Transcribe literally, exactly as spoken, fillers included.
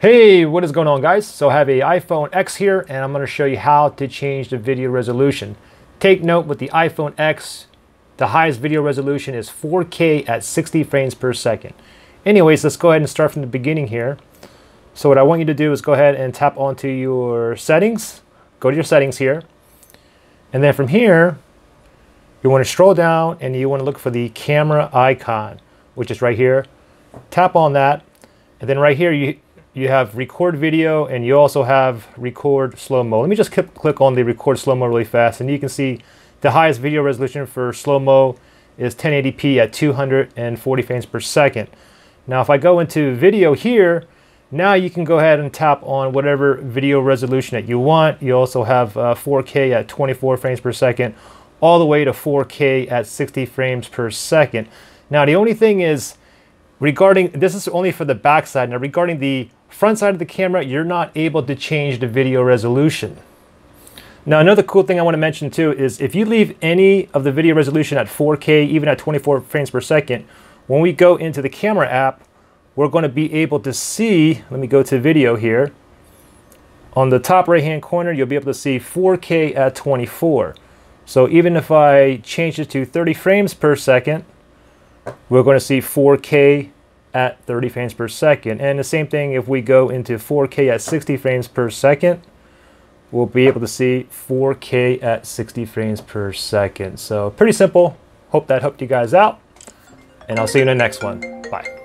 Hey, what is going on, guys? So I have a iPhone ten here, and I'm going to show you how to change the video resolution. Take note, with the iPhone ten, the highest video resolution is four K at sixty frames per second. Anyways, let's go ahead and start from the beginning here. So what I want you to do is go ahead and tap onto your settings. Go to your settings here. And then from here, you want to scroll down and you want to look for the camera icon, which is right here. Tap on that. And then right here, you You have record video, and you also have record slow-mo. Let me just click on the record slow-mo really fast, and you can see the highest video resolution for slow-mo is ten eighty p at two hundred forty frames per second. Now if I go into video here, now you can go ahead and tap on whatever video resolution that you want. You also have uh, four K at twenty-four frames per second, all the way to four K at sixty frames per second. Now the only thing is, regarding, this is only for the back side. Now regarding the front side of the camera, you're not able to change the video resolution. Now another cool thing I want to mention too is if you leave any of the video resolution at four K, even at twenty-four frames per second, when we go into the camera app, we're going to be able to see, let me go to video here, on the top right hand corner you'll be able to see four K at twenty-four. So even if I change it to thirty frames per second, we're going to see four K at thirty frames per second. And the same thing, if we go into four K at sixty frames per second, we'll be able to see four K at sixty frames per second. So pretty simple. Hope that helped you guys out, and I'll see you in the next one. Bye.